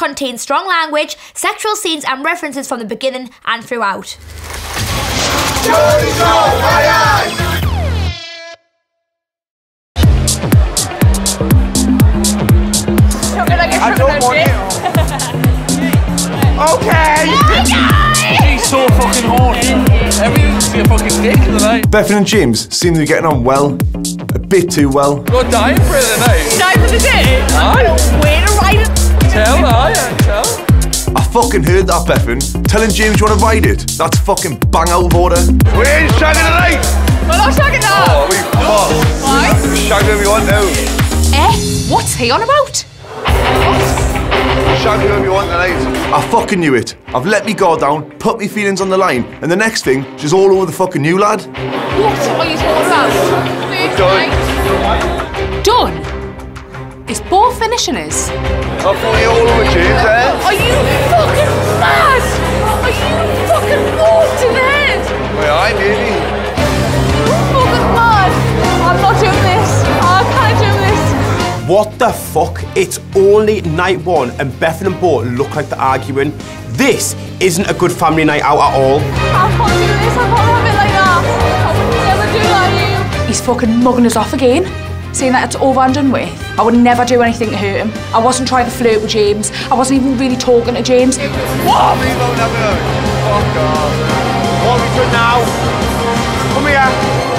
contains strong language, sexual scenes and references from the beginning and throughout. Geordie Shore, fire! I don't want it. Okay! Oh, she's so fucking horny. Everything's a fucking dick tonight. Bethan and James seem to be getting on well. A bit too well. You're dying for it tonight. Dying for the day? I don't wait to ride it. Tell I tell. I fucking heard that, Bethan. Telling James you want to ride it. That's fucking bang out of order. We ain't shagging tonight! We're not shagging now! Oh, we fucked. Why? We're shagging who we want now. Eh? What's he on about? Shag whoever you want tonight. I fucking knew it. I've let me guard down, put me feelings on the line, and the next thing, she's all over the fucking new lad. What are you talking about? Done. Done? Is Beau finishing us? I'm fucking all over James there. Are you fucking mad? Are you fucking bored to this? Well, I nearly. You're fucking mad. I'm not doing this. I can't do this. What the fuck? It's only night one and Bethan and Beau look like they're arguing. This isn't a good family night out at all. I can't do this, I can't have it like that. I would never do that to you. He's fucking mugging us off again, saying that it's over and done with. I would never do anything to hurt him. I wasn't trying to flirt with James. I wasn't even really talking to James. What? Oh God. What are we doing now? Come here,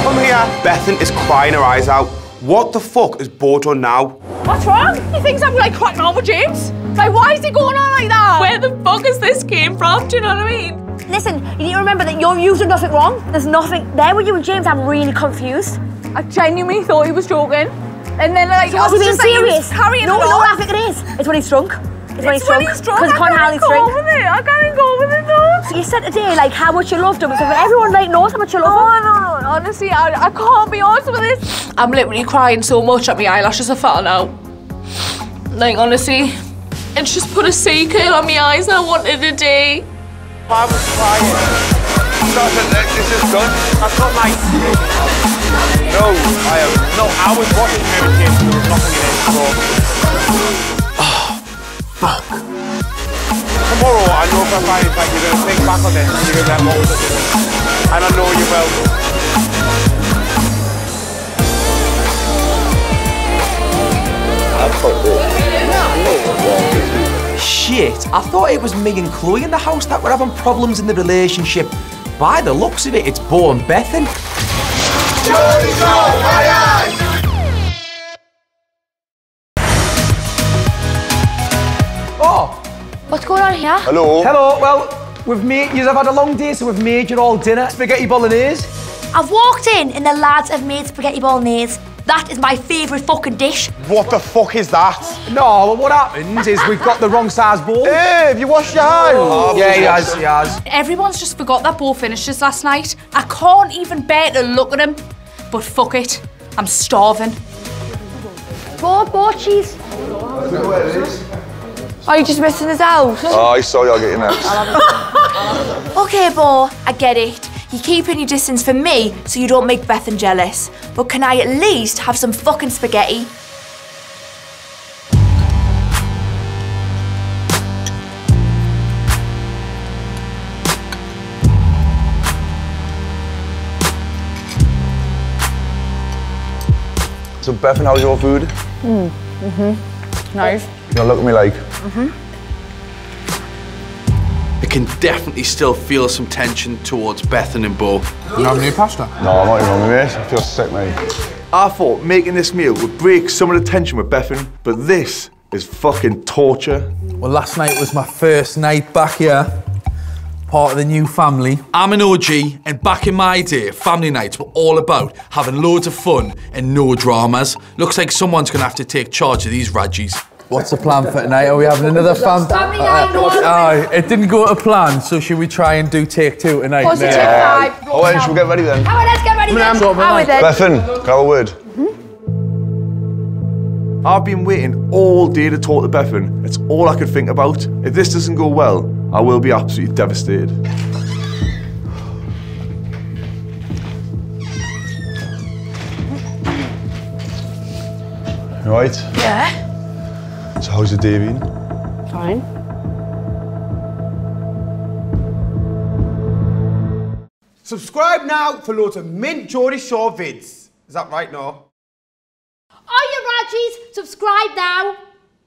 come here. Bethan is crying her eyes out. What the fuck is Beau done now? What's wrong? He thinks I'm like cracking on with James. Like, why is he going on like that? Where the fuck has this came from? Do you know what I mean? Listen, you need to remember that you've done nothing wrong. There's nothing there with you and James. I'm really confused. I genuinely thought he was joking, and then like, so I was being just serious. Like, carrying no, it no, I think it is. It's when he's drunk. It's when he's drunk. Because Connie Hallie's drunk. I can't go with it though. So you said today like how much you loved him. So everyone like knows how much you love him. No, honestly, I can't be honest with this. I'm literally crying so much that my eyelashes are falling out. Like, honestly, it's just put a sea curl on my eyes and I wanted a day. I was crying. This is done. I've got my... No, I am not. I was watching every game, so there was nothing in it anymore. Oh, fuck. Tomorrow, I know for a fact that you're going to think back on this and you're going to let what was it. And I know you will. Shit, I thought it was me and Chloe in the house that were having problems in the relationship. By the looks of it, it's Beau and Bethan. Oh! What's going on here? Hello. Hello, well, we've made you've had a long day, so we've made you all dinner. Spaghetti bolognese. I've walked in and the lads have made spaghetti bolognese. That is my favourite fucking dish. What the fuck is that? No, well, what happened is we've got the wrong size bowl. Hey, have you washed your hands? Oh, yeah, he has, he has. Everyone's just forgot that Beau finished us last night. I can't even bear to look at him. But fuck it, I'm starving. Beau, cheese. I don't know where it is. Are you just missing us out? Oh, sorry, I'll get you next. Okay, Beau, I get it. You're keeping your distance from me so you don't make Bethan jealous. But can I at least have some fucking spaghetti? So Bethan, how's your food? Nice. You don't look at me like... I can definitely still feel some tension towards Bethan and Beau. You have any pasta? No, I'm not even on this. I feel sick, mate. I thought making this meal would break some of the tension with Bethan, but this is fucking torture. Well, last night was my first night back here, part of the new family. I'm an OG, and back in my day, family nights were all about having loads of fun and no dramas. Looks like someone's gonna have to take charge of these Rajis. What's the plan for tonight? Are we having another family night? It didn't go to plan, so should we try and do take two tonight? Positive vibe. Oh, and should we get ready then? Come on, let's get ready then. Bethan, can I have a word? I've been waiting all day to talk to Bethan. It's all I could think about. If this doesn't go well, I will be absolutely devastated. You all right? Yeah. So how's your day been? fine. Subscribe now for loads of mint Geordie Shore vids. Is that right, Noah? Oh, you Rajis, subscribe now.